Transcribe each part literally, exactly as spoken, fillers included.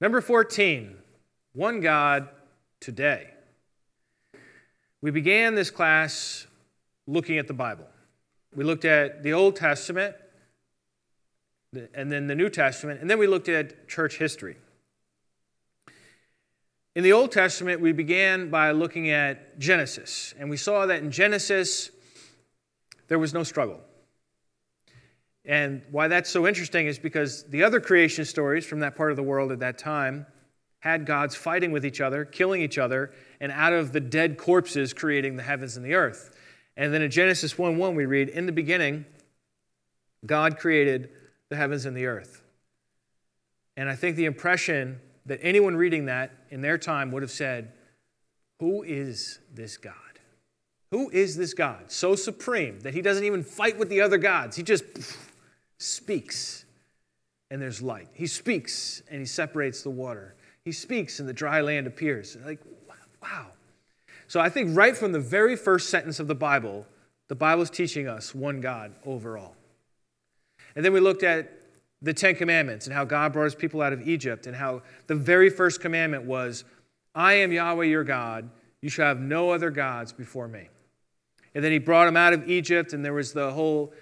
Number fourteen, one God today. We began this class looking at the Bible. We looked at the Old Testament and then the New Testament, and then we looked at church history. In the Old Testament, we began by looking at Genesis, and we saw that in Genesis, there was no struggle. And why that's so interesting is because the other creation stories from that part of the world at that time had gods fighting with each other, killing each other, and out of the dead corpses creating the heavens and the earth. And then in Genesis one one, we read, "In the beginning, God created the heavens and the earth." And I think the impression that anyone reading that in their time would have said, who is this God? Who is this God so supreme that he doesn't even fight with the other gods? He just speaks, and there's light. He speaks, and he separates the water. He speaks, and the dry land appears. Like, wow. So I think right from the very first sentence of the Bible, the Bible is teaching us one God overall. And then we looked at the Ten Commandments and how God brought his people out of Egypt and how the very first commandment was, "I am Yahweh your God. You shall have no other gods before me." And then he brought them out of Egypt, and there was the whole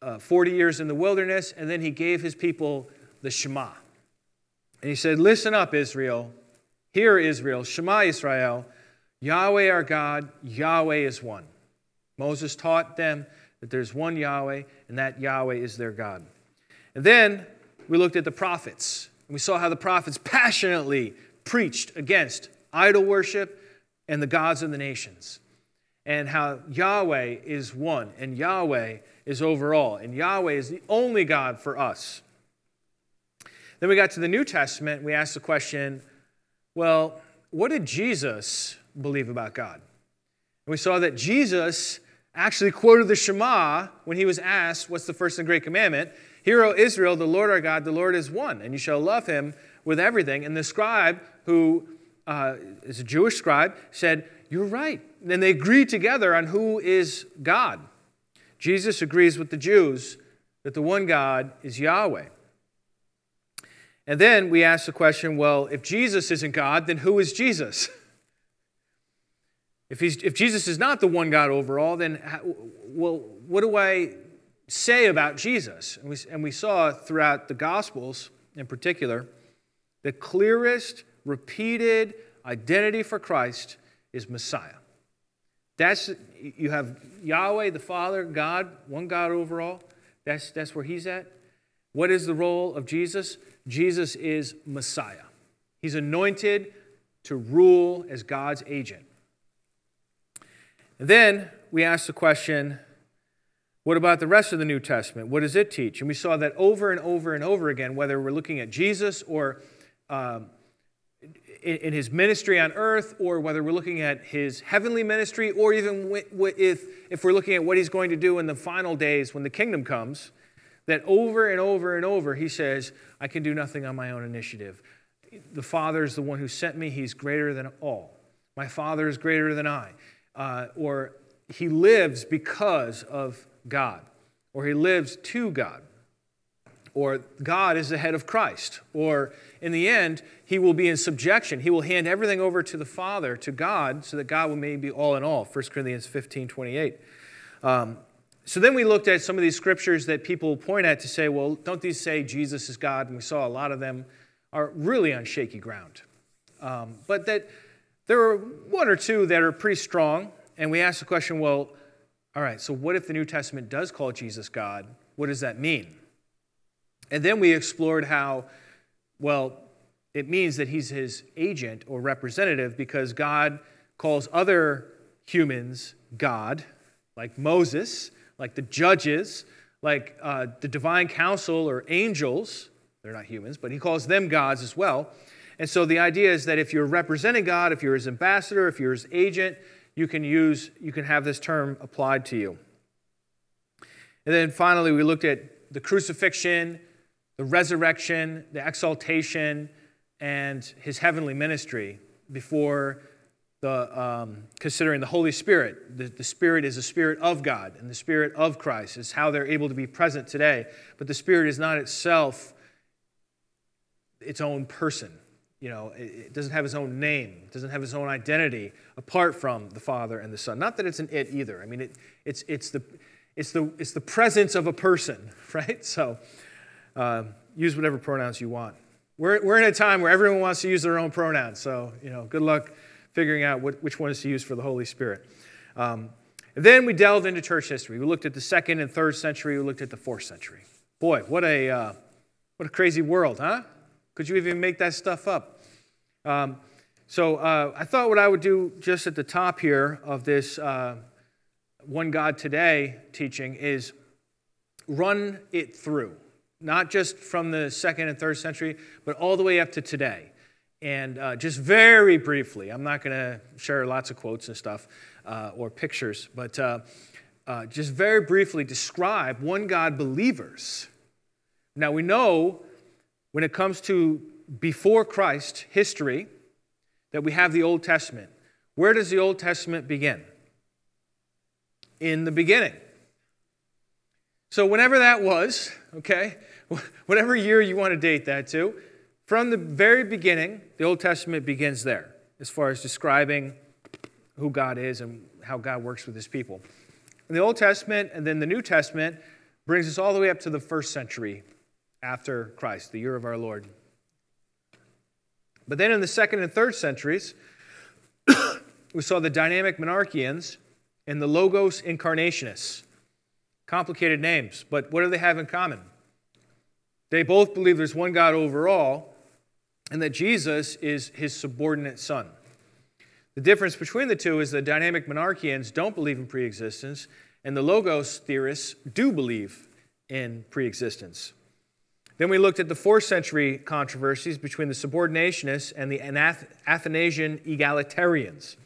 uh, forty years in the wilderness, and then he gave his people the Shema. And he said, "Listen up, Israel. Hear, Israel. Shema Israel. Yahweh our God, Yahweh is one." Moses taught them that there's one Yahweh, and that Yahweh is their God. And then we looked at the prophets, and we saw how the prophets passionately preached against idol worship and the gods of the nations, and how Yahweh is one, and Yahweh is overall, and Yahweh is the only God for us. Then we got to the New Testament, we asked the question, well, what did Jesus believe about God? And we saw that Jesus actually quoted the Shema when he was asked, what's the first and great commandment? "Hear, O Israel, the Lord our God, the Lord is one, and you shall love him with everything." And the scribe, who uh, is a Jewish scribe, said, "You're right." And they agreed together on who is God. Jesus agrees with the Jews that the one God is Yahweh. And then we asked the question, well, if Jesus isn't God, then who is Jesus? If, he's, if Jesus is not the one God overall, then how, well, what do I say about Jesus? And we, and we saw throughout the Gospels in particular, the clearest, repeated identity for Christ is Messiah. That's, you have Yahweh, the Father, God, one God overall. That's, that's where he's at. What is the role of Jesus? Jesus is Messiah. He's anointed to rule as God's agent. And then we asked the question, what about the rest of the New Testament? What does it teach? And we saw that over and over and over again, whether we're looking at Jesus or um, in, in his ministry on earth, or whether we're looking at his heavenly ministry, or even if, if we're looking at what he's going to do in the final days when the kingdom comes, that over and over and over he says, I can do nothing on my own initiative. The Father is the one who sent me. He's greater than all. My Father is greater than I. Uh, or he lives because of God, or he lives to God, or God is the head of Christ, or in the end, he will be in subjection. He will hand everything over to the Father, to God, so that God will maybe be all in all, First Corinthians fifteen twenty-eight. Um, so then we looked at some of these scriptures that people point at to say, well, don't these say Jesus is God? And we saw a lot of them are really on shaky ground. Um, but that... There are one or two that are pretty strong, and we asked the question, well, all right, so what if the New Testament does call Jesus God? What does that mean? And then we explored how, well, it means that he's his agent or representative because God calls other humans God, like Moses, like the judges, like uh, the divine council or angels. They're not humans, but he calls them gods as well. And so the idea is that if you're representing God, if you're his ambassador, if you're his agent, you can use, you can have this term applied to you. And then finally, we looked at the crucifixion, the resurrection, the exaltation, and his heavenly ministry before the, um, considering the Holy Spirit. The, the Spirit is the Spirit of God, and the Spirit of Christ is how they're able to be present today. But the Spirit is not itself its own person. you know, it doesn't have his own name, it doesn't have his own identity apart from the Father and the Son. Not that it's an it either. I mean, it, it's it's the it's the it's the presence of a person, right? So uh, use whatever pronouns you want. We're we're in a time where everyone wants to use their own pronouns. So you know, good luck figuring out what, which ones to use for the Holy Spirit. Um, and then we delved into church history. We looked at the second and third century. We looked at the fourth century. Boy, what a uh, what a crazy world, huh? Could you even make that stuff up? Um, so uh, I thought what I would do just at the top here of this uh, One God Today teaching is run it through, not just from the second and third century, but all the way up to today. And uh, just very briefly, I'm not going to share lots of quotes and stuff uh, or pictures, but uh, uh, just very briefly describe one God believers. Now we know when it comes to before Christ history, that we have the Old Testament. Where does the Old Testament begin? In the beginning. So whenever that was, okay, whatever year you want to date that to, from the very beginning, the Old Testament begins there, as far as describing who God is and how God works with his people. And the Old Testament and then the New Testament brings us all the way up to the first century after Christ, the year of our Lord. But then in the second and third centuries, we saw the dynamic monarchians and the logos incarnationists. Complicated names, but what do they have in common? They both believe there's one God overall and that Jesus is his subordinate son. The difference between the two is the dynamic monarchians don't believe in preexistence, and the logos theorists do believe in preexistence. Then we looked at the fourth century controversies between the subordinationists and the Athanasian egalitarians.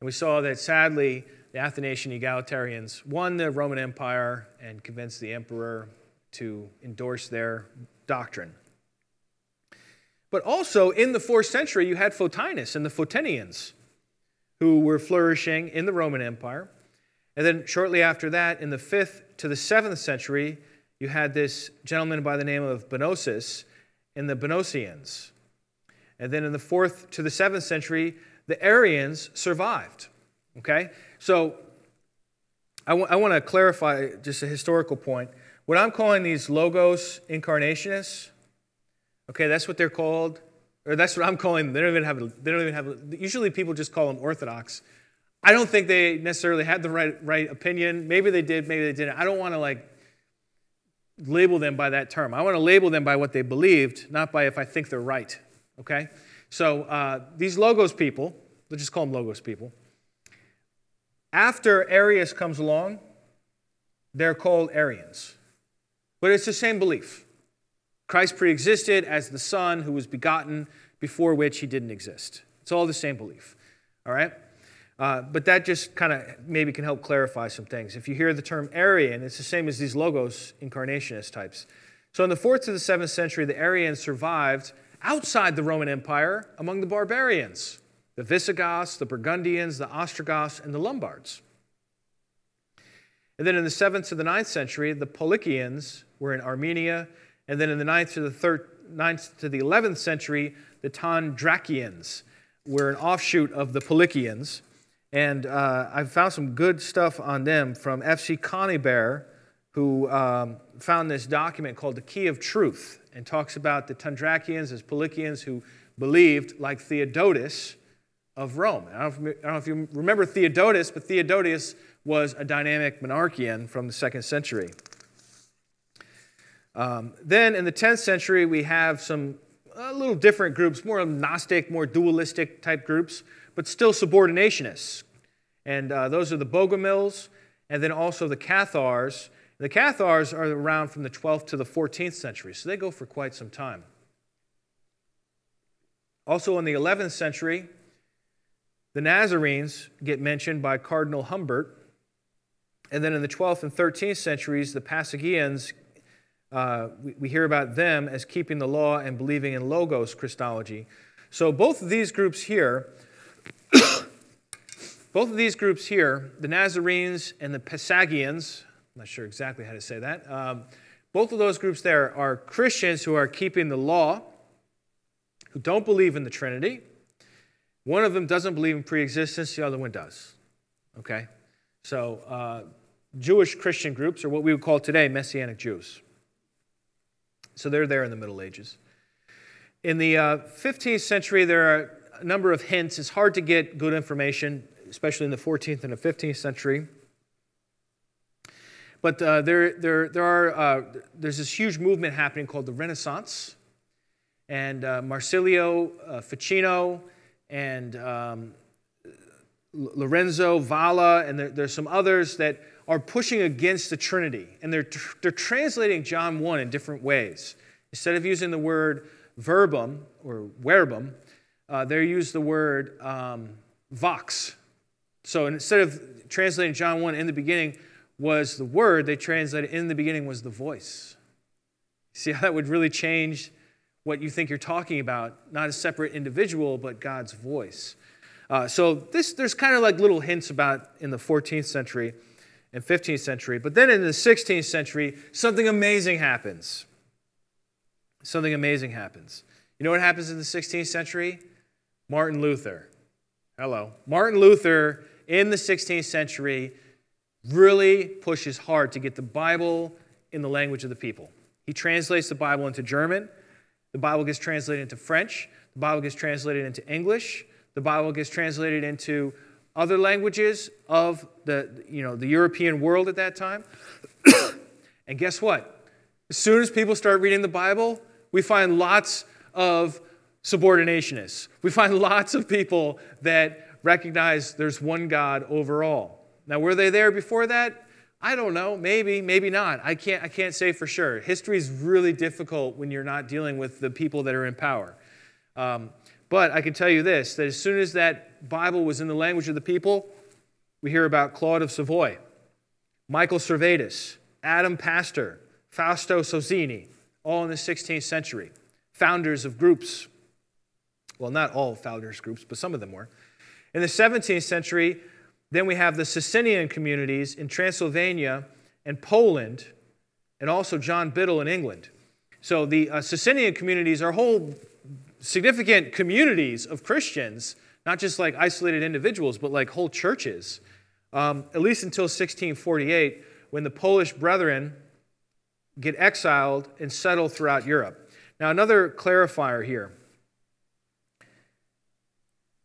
And we saw that, sadly, the Athanasian egalitarians won the Roman Empire and convinced the emperor to endorse their doctrine. But also, in the fourth century, you had Photinus and the Photinians, who were flourishing in the Roman Empire. And then shortly after that, in the fifth to the seventh century, you had this gentleman by the name of Bonosus and the Bonosians. And then in the fourth to the seventh century, the Arians survived. Okay? So I, I want to clarify just a historical point. What I'm calling these logos incarnationists, okay, that's what they're called, or that's what I'm calling them. They don't even have, a, they don't even have a, usually people just call them Orthodox. I don't think they necessarily had the right, right opinion. Maybe they did, maybe they didn't. I don't want to, like, label them by that term. I want to label them by what they believed, not by if I think they're right, okay? So uh, these logos people, let's just call them logos people. After Arius comes along, they're called Arians. But it's the same belief. Christ preexisted as the Son who was begotten, before which he didn't exist. It's all the same belief, all right? Uh, but that just kind of maybe can help clarify some things. If you hear the term Arian, it's the same as these logos incarnationist types. So in the fourth to the seventh century, the Arians survived outside the Roman Empire among the barbarians, the Visigoths, the Burgundians, the Ostrogoths, and the Lombards. And then in the seventh to the ninth century, the Paulicians were in Armenia. And then in the ninth to the, third, ninth to the eleventh century, the Tondrakians were an offshoot of the Paulicians. And uh, I found some good stuff on them from F C Conybeare, who um, found this document called the Key of Truth, and talks about the Tondrakians as Paulicians who believed like Theodotus of Rome. I don't, I don't know if you remember Theodotus, but Theodotus was a dynamic monarchian from the second century. Um, then in the tenth century, we have some a little different groups, more Gnostic, more dualistic type groups, but still subordinationists. And uh, those are the Bogomils, and then also the Cathars. The Cathars are around from the twelfth to the fourteenth century, so they go for quite some time. Also in the eleventh century, the Nazarenes get mentioned by Cardinal Humbert. And then in the twelfth and thirteenth centuries, the Pasagians, uh, we, we hear about them as keeping the law and believing in Logos Christology. So both of these groups here... Both of these groups here, the Nazarenes and the Pasagians, I'm not sure exactly how to say that, um, both of those groups there are Christians who are keeping the law who don't believe in the Trinity. One of them doesn't believe in preexistence, the other one does. Okay? So uh, Jewish Christian groups are what we would call today Messianic Jews. So they're there in the Middle Ages. In the uh, fifteenth century, there are a number of hints. It's hard to get good information, especially in the fourteenth and the fifteenth century. But uh, there, there, there are, uh, there's this huge movement happening called the Renaissance. And uh, Marsilio uh, Ficino and um, Lorenzo Valla, and there, there's some others that are pushing against the Trinity. And they're, tr they're translating John one in different ways. Instead of using the word verbum or verbum, uh, they use the word um, vox. So instead of translating John one in the beginning, was the word, they translated in the beginning was the voice. See how that would really change what you think you're talking about, not a separate individual, but God's voice. Uh, so this, there's kind of like little hints about in the fourteenth century and fifteenth century. But then in the sixteenth century, something amazing happens. Something amazing happens. You know what happens in the sixteenth century? Martin Luther. Hello. Martin Luther in the sixteenth century really pushes hard to get the Bible in the language of the people. He translates the Bible into German. The Bible gets translated into French. The Bible gets translated into English. The Bible gets translated into other languages of the, you know, the European world at that time. And guess what? As soon as people start reading the Bible, we find lots of subordinationists. We find lots of people that recognize there's one God overall. Now, were they there before that? I don't know. Maybe, maybe not. I can't, I can't say for sure. History is really difficult when you're not dealing with the people that are in power. Um, but I can tell you this, that as soon as that Bible was in the language of the people, we hear about Claude of Savoy, Michael Servetus, Adam Pastor, Fausto Sozzini, all in the sixteenth century, founders of groups. Well, not all founders groups, but some of them were. In the seventeenth century, then we have the Socinian communities in Transylvania and Poland, and also John Biddle in England. So the uh, Socinian communities are whole significant communities of Christians, not just like isolated individuals, but like whole churches, um, at least until sixteen forty-eight, when the Polish brethren get exiled and settle throughout Europe. Now, another clarifier here.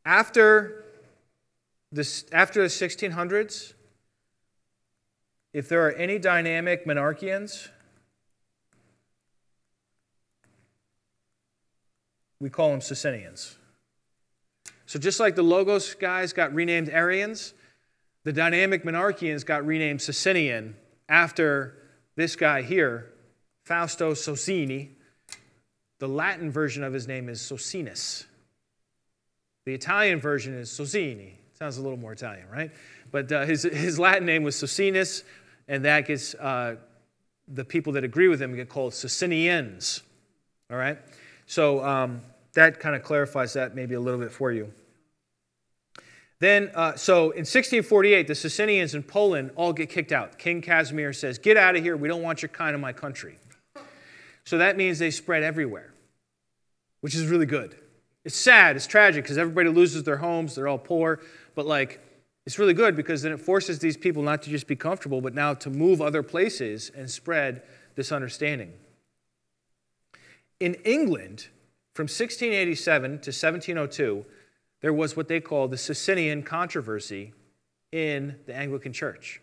After... This, after the sixteen hundreds, if there are any dynamic monarchians, we call them Socinians. So just like the Logos guys got renamed Arians, the dynamic monarchians got renamed Socinian after this guy here, Fausto Socini. The Latin version of his name is Socinus. The Italian version is Socini. Sounds a little more Italian, right? But uh, his, his Latin name was Socinus, and that gets uh, the people that agree with him get called Socinians, all right? So um, that kind of clarifies that maybe a little bit for you. Then, uh, so in sixteen forty-eight, the Socinians in Poland all get kicked out. King Casimir says, get out of here. We don't want your kind in my country. So that means they spread everywhere, which is really good. It's sad, it's tragic, because everybody loses their homes, they're all poor, but like, it's really good because then it forces these people not to just be comfortable, but now to move other places and spread this understanding. In England, from sixteen eighty-seven to seventeen oh two, there was what they call the Socinian controversy in the Anglican Church,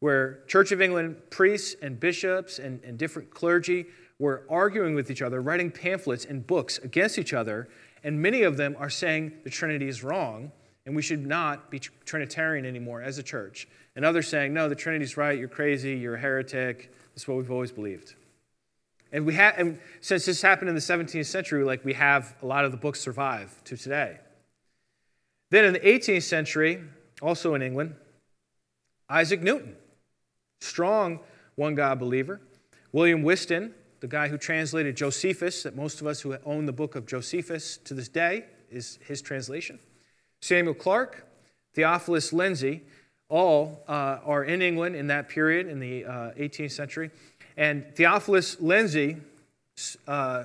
where Church of England priests and bishops and, and different clergy were arguing with each other, writing pamphlets and books against each other. And many of them are saying the Trinity is wrong, and we should not be Trinitarian anymore as a church. And others saying, no, the Trinity's right, you're crazy, you're a heretic, that's what we've always believed. And, we ha and since this happened in the seventeenth century, like we have a lot of the books survive to today. Then in the eighteenth century, also in England, Isaac Newton, strong one-God believer. William Whiston, the guy who translated Josephus, that most of us who own the book of Josephus to this day is his translation. Samuel Clarke, Theophilus Lindsay, all uh, are in England in that period, in the uh, eighteenth century. And Theophilus Lindsay uh,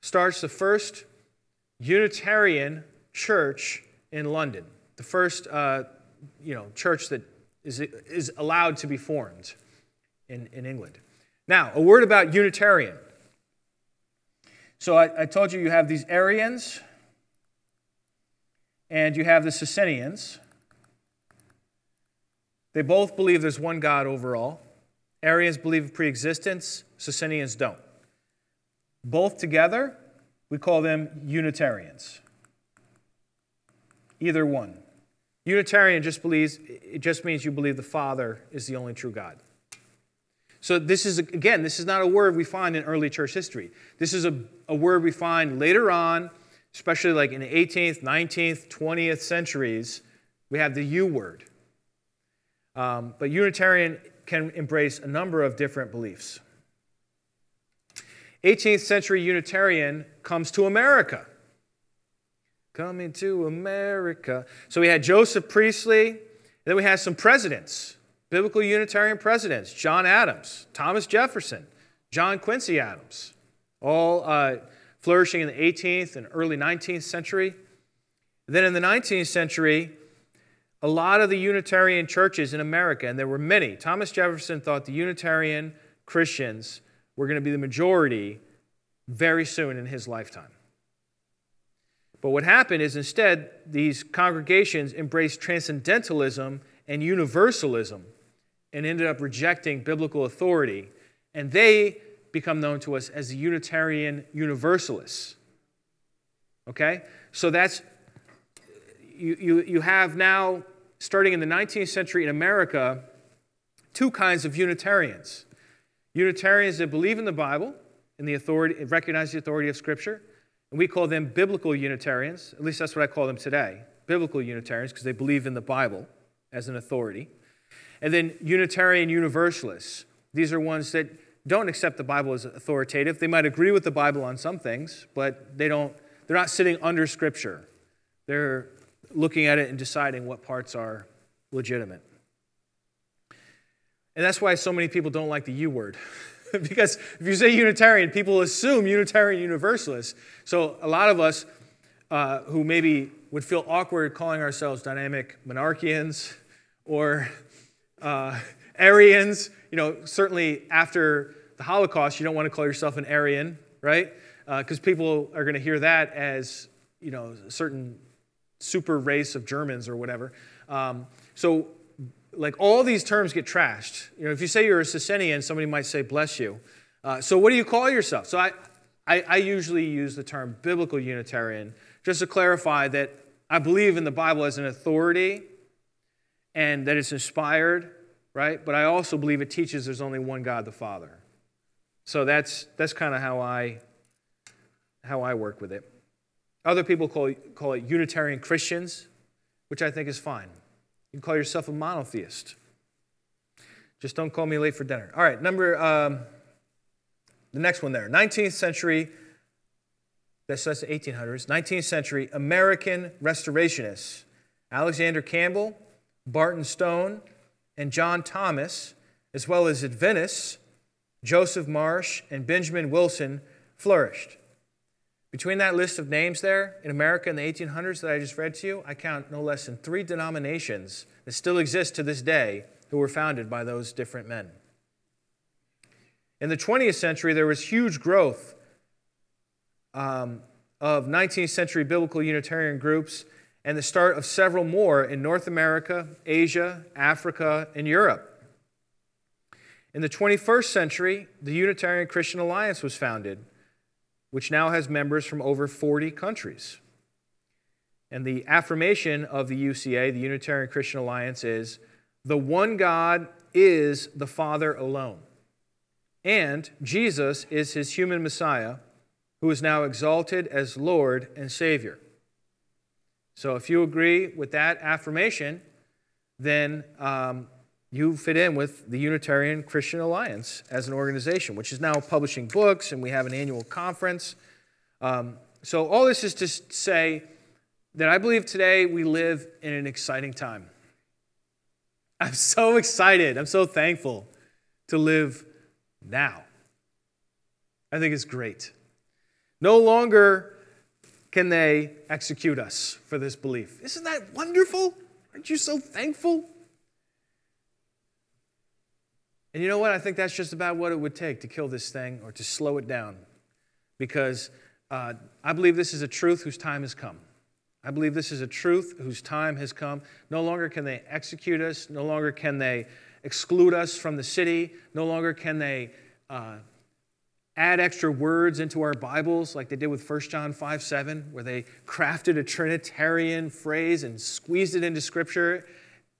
starts the first Unitarian church in London, the first uh, you know, church that is, is allowed to be formed in, in England. Now, a word about Unitarian. So I, I told you you have these Arians and you have the Socinians. They both believe there's one God overall. Arians believe in pre-existence, Socinians don't. Both together, we call them Unitarians. Either one. Unitarian just believes, it just means you believe the Father is the only true God. So this is, again, this is not a word we find in early church history. This is a, a word we find later on, especially like in the eighteenth, nineteenth, twentieth centuries, we have the U word. Um, but Unitarian can embrace a number of different beliefs. eighteenth century Unitarian comes to America. Coming to America. So we had Joseph Priestley, and then we had some presidents, biblical Unitarian presidents, John Adams, Thomas Jefferson, John Quincy Adams, all uh, flourishing in the eighteenth and early nineteenth century. And then in the nineteenth century, a lot of the Unitarian churches in America, and there were many, Thomas Jefferson thought the Unitarian Christians were going to be the majority very soon in his lifetime. But what happened is instead, these congregations embraced transcendentalism and universalism and ended up rejecting biblical authority. And they become known to us as the Unitarian Universalists. Okay? So that's, you, you, you have now, starting in the nineteenth century in America, two kinds of Unitarians. Unitarians that believe in the Bible and the authority, recognize the authority of Scripture. And we call them biblical Unitarians. At least that's what I call them today. Biblical Unitarians, because they believe in the Bible as an authority. And then Unitarian Universalists. These are ones that don't accept the Bible as authoritative. They might agree with the Bible on some things, but they don't, they're not sitting under Scripture. They're looking at it and deciding what parts are legitimate. And that's why so many people don't like the U word. Because if you say Unitarian, people assume Unitarian Universalists. So a lot of us uh, who maybe would feel awkward calling ourselves dynamic monarchians or uh, Arians, you know, certainly after the Holocaust, you don't want to call yourself an Arian, right? Because uh, people are going to hear that as, you know, a certain super race of Germans or whatever. Um, so... Like, all these terms get trashed. You know, if you say you're a Socinian, somebody might say, bless you. Uh, so what do you call yourself? So I, I, I usually use the term biblical Unitarian just to clarify that I believe in the Bible as an authority and that it's inspired, right? But I also believe it teaches there's only one God, the Father. So that's, that's kind of how I, how I work with it. Other people call, call it Unitarian Christians, which I think is fine. You can call yourself a monotheist. Just don't call me late for dinner. All right, number, um, the next one there. nineteenth century, that's the eighteen hundreds. nineteenth century American restorationists. Alexander Campbell, Barton Stone, and John Thomas, as well as Adventists, Joseph Marsh, and Benjamin Wilson flourished. Between that list of names there, in America in the eighteen hundreds that I just read to you, I count no less than three denominations that still exist to this day who were founded by those different men. In the twentieth century, there was huge growth um, of nineteenth century biblical Unitarian groups and the start of several more in North America, Asia, Africa, and Europe. In the twenty-first century, the Unitarian Christian Alliance was founded, which now has members from over forty countries. And the affirmation of the U C A, the Unitarian Christian Alliance, is the one God is the Father alone, and Jesus is his human Messiah, who is now exalted as Lord and Savior. So if you agree with that affirmation, then um, you fit in with the Unitarian Christian Alliance as an organization, which is now publishing books, and we have an annual conference. Um, so all this is to say that I believe today we live in an exciting time. I'm so excited. I'm so thankful to live now. I think it's great. No longer can they execute us for this belief. Isn't that wonderful? Aren't you so thankful? And you know what? I think that's just about what it would take to kill this thing or to slow it down. Because uh, I believe this is a truth whose time has come. I believe this is a truth whose time has come. No longer can they execute us. No longer can they exclude us from the city. No longer can they uh, add extra words into our Bibles like they did with First John five seven, where they crafted a Trinitarian phrase and squeezed it into Scripture.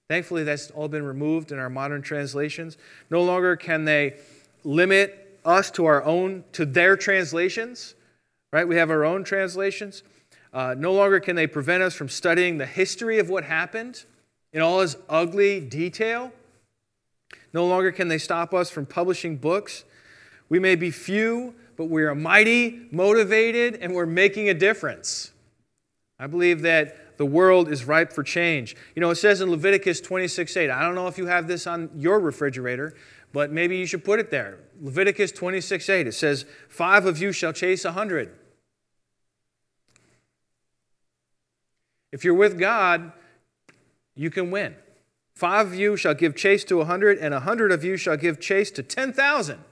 Thankfully, that's all been removed in our modern translations. No longer can they limit us to our own, to their translations, right? We have our own translations. Uh, no longer can they prevent us from studying the history of what happened in all its ugly detail. No longer can they stop us from publishing books. We may be few, but we are mighty, motivated, and we're making a difference. I believe that the world is ripe for change. You know, it says in Leviticus twenty-six eight, I don't know if you have this on your refrigerator, but maybe you should put it there. Leviticus twenty-six eight, it says, five of you shall chase a hundred. If you're with God, you can win. Five of you shall give chase to a hundred, and a hundred of you shall give chase to ten thousand.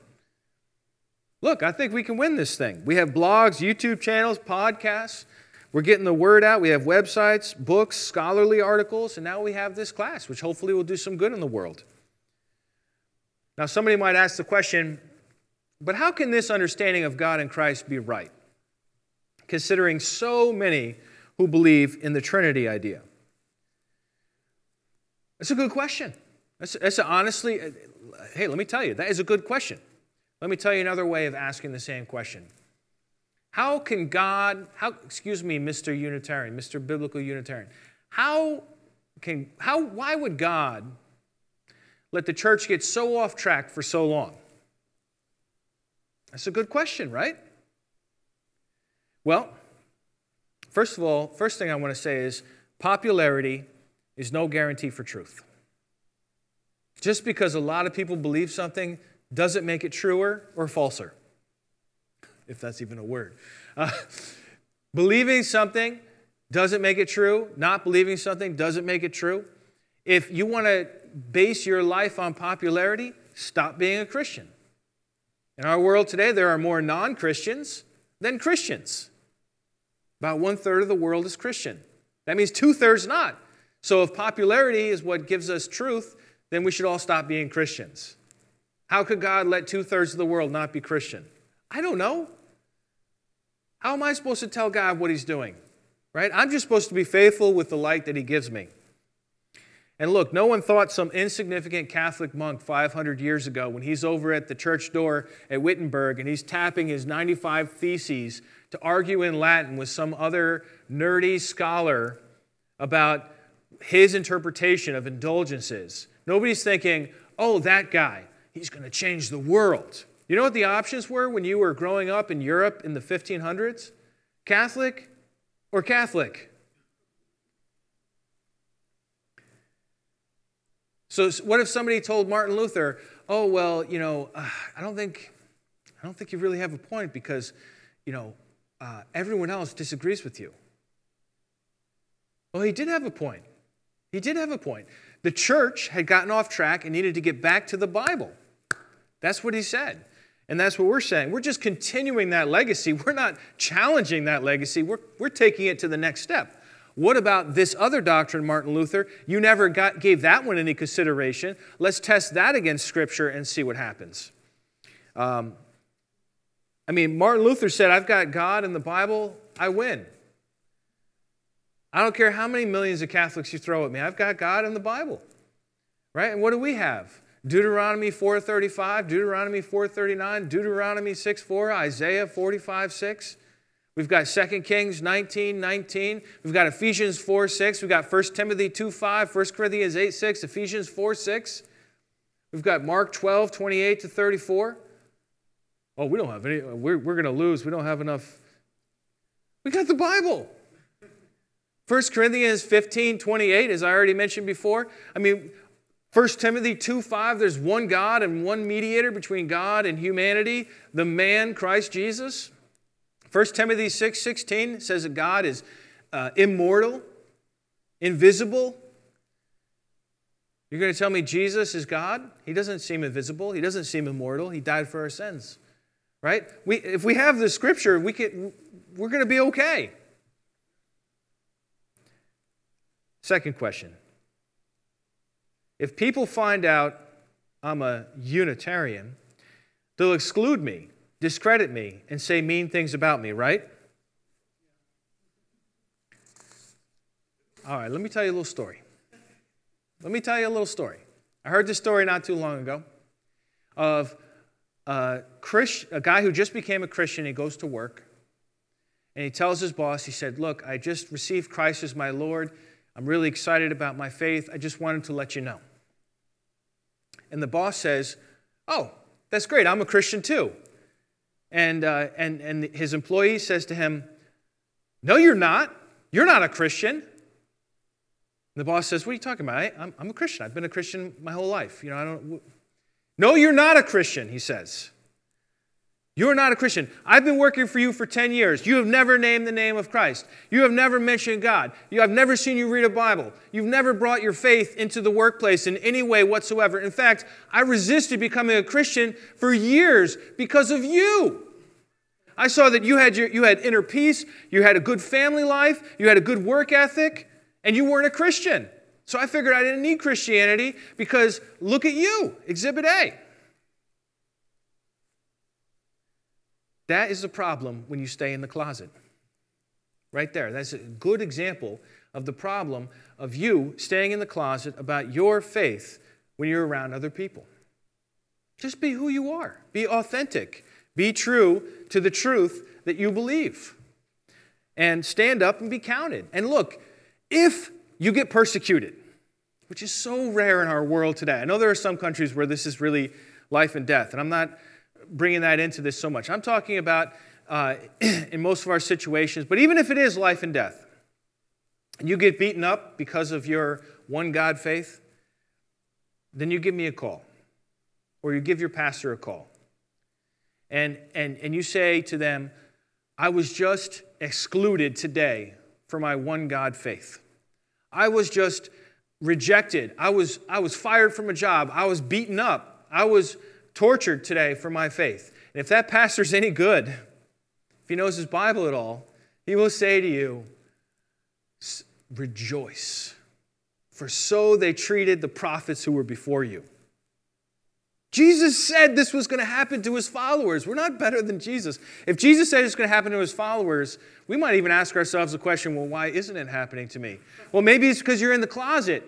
Look, I think we can win this thing. We have blogs, YouTube channels, podcasts. We're getting the word out. We have websites, books, scholarly articles, and now we have this class, which hopefully will do some good in the world. Now, somebody might ask the question, but how can this understanding of God and Christ be right, considering so many who believe in the Trinity idea? That's a good question. That's, that's a, honestly, hey, let me tell you, that is a good question. Let me tell you another way of asking the same question. How can God, how, excuse me, Mister Unitarian, Mister Biblical Unitarian, how can, how, why would God let the church get so off track for so long? That's a good question, right? Well, first of all, first thing I want to say is popularity is no guarantee for truth. Just because a lot of people believe something doesn't make it truer or falser, if that's even a word. Uh, believing something doesn't make it true. Not believing something doesn't make it true. If you want to base your life on popularity, stop being a Christian. In our world today, there are more non-Christians than Christians. About one-third of the world is Christian. That means two-thirds not. So if popularity is what gives us truth, then we should all stop being Christians. How could God let two-thirds of the world not be Christian? I don't know. How am I supposed to tell God what he's doing? Right? I'm just supposed to be faithful with the light that he gives me. And look, no one thought some insignificant Catholic monk five hundred years ago when he's over at the church door at Wittenberg and he's tapping his ninety-five theses to argue in Latin with some other nerdy scholar about his interpretation of indulgences. Nobody's thinking, oh, that guy, he's going to change the world. You know what the options were when you were growing up in Europe in the fifteen hundreds? Catholic or Catholic? So what if somebody told Martin Luther, oh, well, you know, uh, I don't think, I don't think you really have a point because, you know, uh, everyone else disagrees with you. Well, he did have a point. He did have a point. The church had gotten off track and needed to get back to the Bible. That's what he said. And that's what we're saying. We're just continuing that legacy. We're not challenging that legacy. We're, we're taking it to the next step. What about this other doctrine, Martin Luther? You never got, gave that one any consideration. Let's test that against Scripture and see what happens. Um, I mean, Martin Luther said, I've got God and the Bible, I win. I don't care how many millions of Catholics you throw at me. I've got God and the Bible. Right? And what do we have? Deuteronomy four thirty-five, Deuteronomy four thirty-nine, Deuteronomy six four, Isaiah forty-five six. We've got Second Kings nineteen nineteen. We've got Ephesians four six. We've got First Timothy two five, First Corinthians eight six, Ephesians four six. We've got Mark twelve twenty-eight to thirty-four. Oh, we don't have any. We're, we're going to lose. We don't have enough. We got the Bible. First Corinthians fifteen twenty-eight, as I already mentioned before. I mean, First Timothy two five, there's one God and one mediator between God and humanity, the man Christ Jesus. First Timothy six sixteen says that God is uh, immortal, invisible. You're going to tell me Jesus is God? He doesn't seem invisible. He doesn't seem immortal. He died for our sins, right? We, if we have the Scripture, we can, we're going to be okay. Second question. If people find out I'm a Unitarian, they'll exclude me, discredit me, and say mean things about me, right? All right, let me tell you a little story. Let me tell you a little story. I heard this story not too long ago of a, Christ, a guy who just became a Christian. He goes to work, and he tells his boss, he said, look, I just received Christ as my Lord. I'm really excited about my faith. I just wanted to let you know. And the boss says, oh, that's great. I'm a Christian too. And, uh, and, and his employee says to him, no, you're not. You're not a Christian. The boss says, what are you talking about? I, I'm, I'm a Christian. I've been a Christian my whole life. You know, I don't. No, you're not a Christian, he says. You're not a Christian. I've been working for you for ten years. You have never named the name of Christ. You have never mentioned God. You, I've never seen you read a Bible. You've never brought your faith into the workplace in any way whatsoever. In fact, I resisted becoming a Christian for years because of you. I saw that you had, your, you had inner peace. You had a good family life. You had a good work ethic. And you weren't a Christian. So I figured I didn't need Christianity because look at you, Exhibit A. That is the problem when you stay in the closet. Right there. That's a good example of the problem of you staying in the closet about your faith when you're around other people. Just be who you are. Be authentic. Be true to the truth that you believe. And stand up and be counted. And look, if you get persecuted, which is so rare in our world today. I know there are some countries where this is really life and death, and I'm not bringing that into this so much. I'm talking about uh, in most of our situations, but even if it is life and death, and you get beaten up because of your one God faith, then you give me a call, or you give your pastor a call, and, and, and you say to them, I was just excluded today for my one God faith. I was just rejected. I was, I was fired from a job. I was beaten up. I was tortured today for my faith. And if that pastor's any good, if he knows his Bible at all, he will say to you, rejoice, for so they treated the prophets who were before you. Jesus said this was going to happen to his followers. We're not better than Jesus. If Jesus said it's going to happen to his followers, we might even ask ourselves the question, well, why isn't it happening to me? Well, maybe it's because you're in the closet,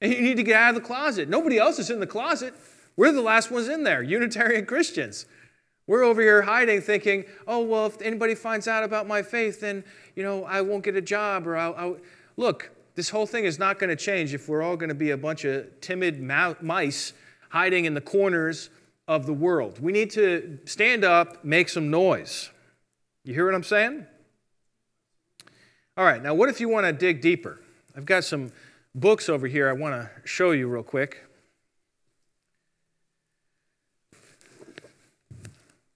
and you need to get out of the closet. Nobody else is in the closet. We're the last ones in there, Unitarian Christians. We're over here hiding thinking, oh, well, if anybody finds out about my faith, then, you know, I won't get a job. Or I'll, I'll... Look, this whole thing is not going to change if we're all going to be a bunch of timid mice hiding in the corners of the world. We need to stand up, make some noise. You hear what I'm saying? All right, now what if you want to dig deeper? I've got some books over here I want to show you real quick.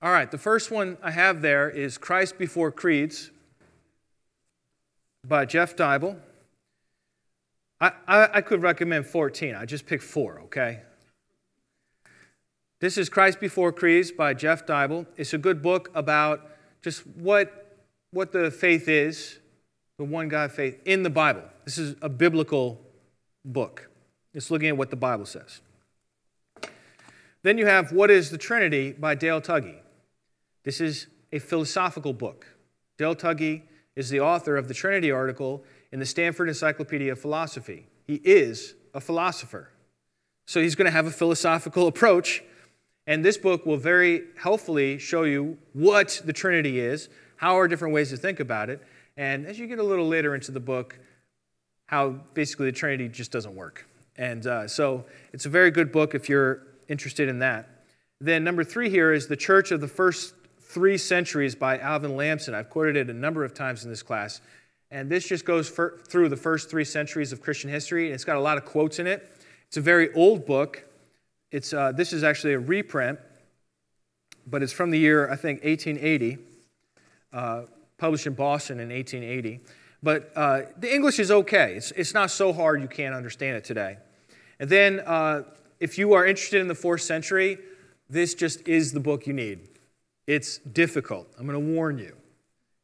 All right, the first one I have there is Christ Before Creeds by Jeff Deuble. I, I, I could recommend fourteen. I just picked four, okay? This is Christ Before Creeds by Jeff Deuble. It's a good book about just what, what the faith is, the one God faith, in the Bible. This is a biblical book. It's looking at what the Bible says. Then you have What is the Trinity by Dale Tuggy. This is a philosophical book. Dale Tuggy is the author of the Trinity article in the Stanford Encyclopedia of Philosophy. He is a philosopher. So he's going to have a philosophical approach. And this book will very helpfully show you what the Trinity is, how are different ways to think about it, and as you get a little later into the book, how basically the Trinity just doesn't work. And uh, so it's a very good book if you're interested in that. Then number three here is The Church of the First Three Centuries by Alvin Lamson. I've quoted it a number of times in this class. And this just goes for, through the first three centuries of Christian history, and it's got a lot of quotes in it. It's a very old book. It's, uh, this is actually a reprint, but it's from the year, I think, eighteen eighty. uh, published in Boston in eighteen eighty. But uh, the English is okay. It's, it's not so hard you can't understand it today. And then uh, if you are interested in the fourth century, this just is the book you need. It's difficult. I'm going to warn you.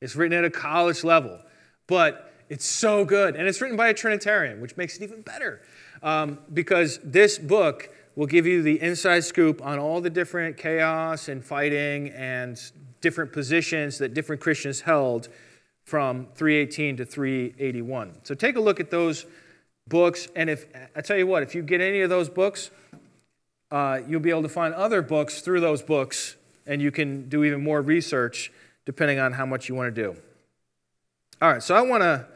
It's written at a college level, but it's so good. And it's written by a Trinitarian, which makes it even better, um, because this book will give you the inside scoop on all the different chaos and fighting and different positions that different Christians held from three eighteen to three eighty-one. So take a look at those books, and if I tell you what, if you get any of those books, uh, you'll be able to find other books through those books, and you can do even more research depending on how much you want to do. All right, so I want to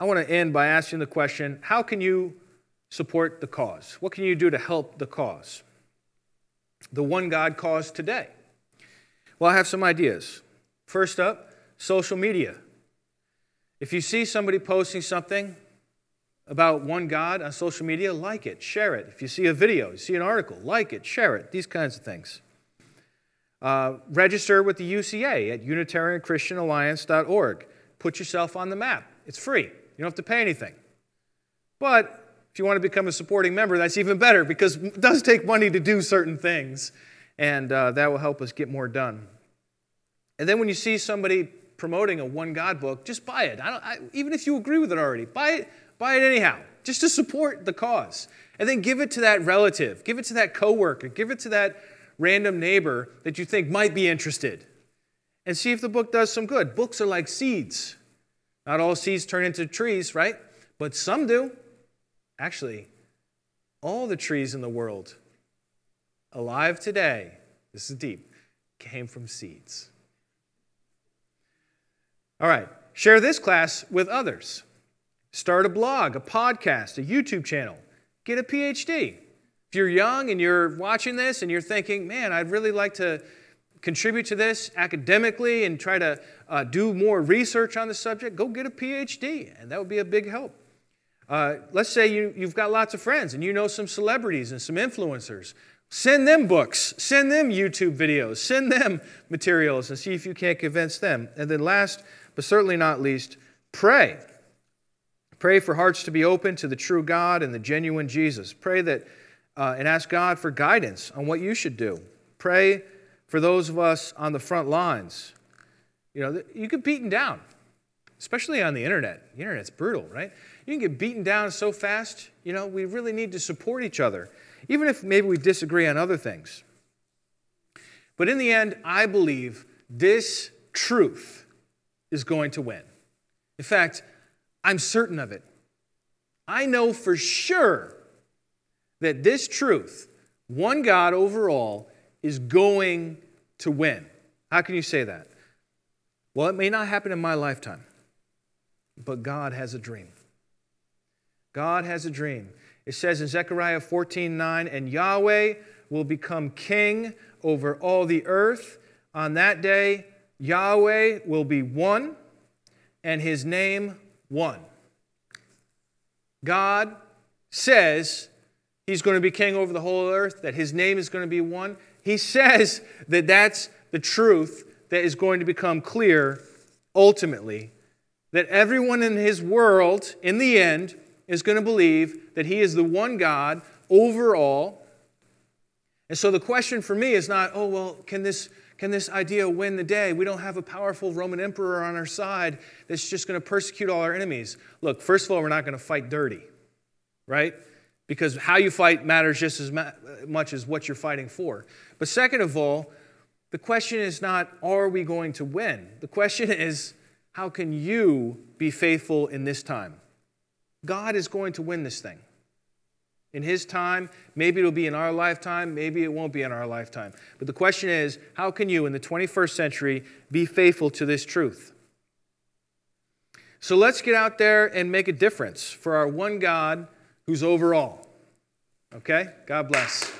I want to end by asking the question: how can you support the cause? What can you do to help the cause, the one God cause today? Well, I have some ideas. First up, social media. If you see somebody posting something about one God on social media, like it, share it. If you see a video, you see an article, like it, share it, these kinds of things. Uh, register with the U C A at Unitarian Christian Alliance dot org. Put yourself on the map. It's free. You don't have to pay anything. But if you want to become a supporting member, that's even better, because it does take money to do certain things, and uh, that will help us get more done. And then when you see somebody promoting a one God book, just buy it. I don't, I, even if you agree with it already, buy it, buy it anyhow, just to support the cause. And then give it to that relative, give it to that coworker, give it to that random neighbor that you think might be interested, and see if the book does some good. Books are like seeds. Not all seeds turn into trees, right? But some do. Actually, all the trees in the world, alive today, this is deep, came from seeds. All right, share this class with others. Start a blog, a podcast, a YouTube channel. Get a P H D. If you're young and you're watching this and you're thinking, man, I'd really like to contribute to this academically and try to uh, do more research on the subject, go get a P H D, and that would be a big help. Uh, let's say you, you've got lots of friends and you know some celebrities and some influencers. Send them books, send them YouTube videos, send them materials, and see if you can't convince them. And then last, but certainly not least, pray. Pray for hearts to be open to the true God and the genuine Jesus. Pray that, uh, and ask God for guidance on what you should do. Pray for those of us on the front lines. You know, you get beaten down, especially on the internet. The internet's brutal, right? You can get beaten down so fast. You know, we really need to support each other, even if maybe we disagree on other things. But in the end, I believe this truth is going to win. In fact, I'm certain of it. I know for sure that this truth, one God overall, is going to win. How can you say that? Well, it may not happen in my lifetime, but God has a dream. God has a dream. It says in Zechariah fourteen nine, and Yahweh will become king over all the earth. On that day, Yahweh will be one, and his name one. God says he's going to be king over the whole earth, that his name is going to be one. He says that that's the truth that is going to become clear ultimately, that everyone in his world, in the end, is going to believe that he is the one God overall. And so the question for me is not, oh, well, can this, can this idea win the day? We don't have a powerful Roman emperor on our side that's just going to persecute all our enemies. Look, first of all, we're not going to fight dirty, right? Because how you fight matters just as much as what you're fighting for. But second of all, the question is not, are we going to win? The question is, how can you be faithful in this time? God is going to win this thing. In his time, maybe it'll be in our lifetime, maybe it won't be in our lifetime. But the question is, how can you in the twenty-first century be faithful to this truth? So let's get out there and make a difference for our one God who's over all. Okay? God bless.